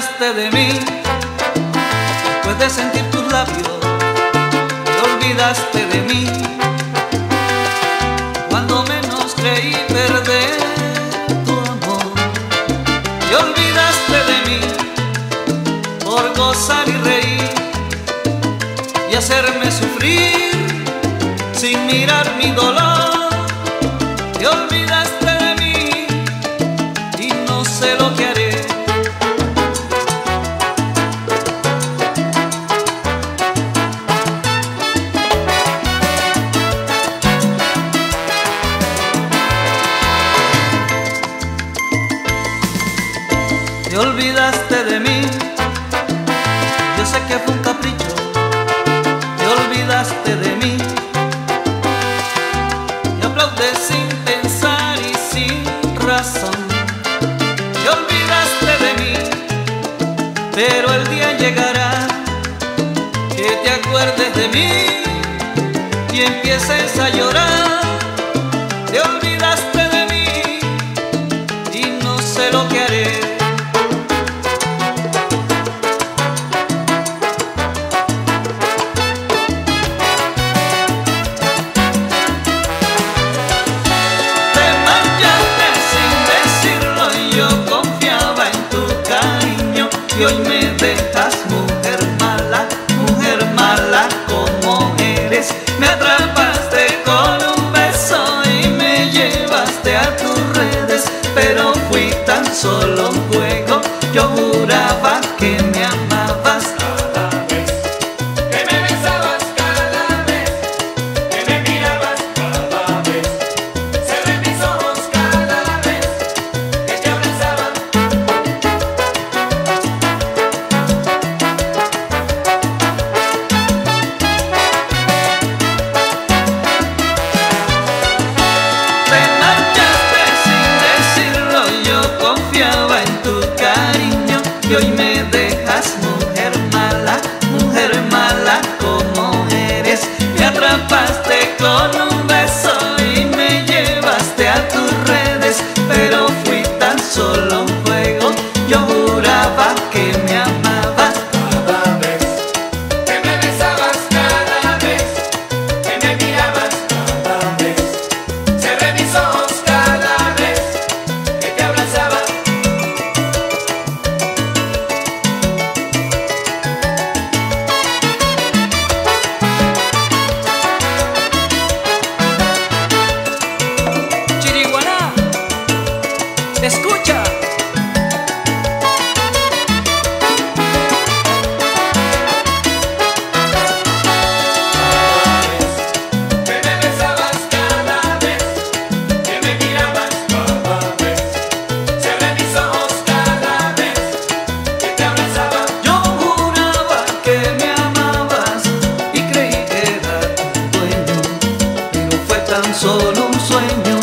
olvidaste de mí, después de sentir tus labios, te olvidaste de mí, cuando menos creí perder tu amor, te olvidaste de mí, por gozar y reír, y hacerme sufrir, sin mirar mi dolor, te olvidaste de mí, y no sé lo que haré. Te olvidaste de mí, yo sé que fue un capricho, te olvidaste de mí, me aplaudes sin pensar y sin razón, te olvidaste de mí, pero el día llegará que te acuerdes de mí y empieces a llorar, te olvidaste de mí y no sé lo que haré. Y hoy me dejas, mujer mala como eres. Me atrapaste con un beso y me llevaste a tus redes, pero fui tan solo un juego, yo juraba que me amabas. Cada vez que me besabas, cada vez que me mirabas, cada vez cerré mis ojos, cada vez que te abrazaba. Y hoy me dejas, mujer mala como eres. Me atrapaste con un beso y me llevaste a tus redes, pero fui tan solo un juego, yo juraba que me amabas. Cada vez que me besabas, cada vez que me mirabas, cada vez cerré mis ojos, cada vez que te abrazaba. Escucha. Solo un sueño.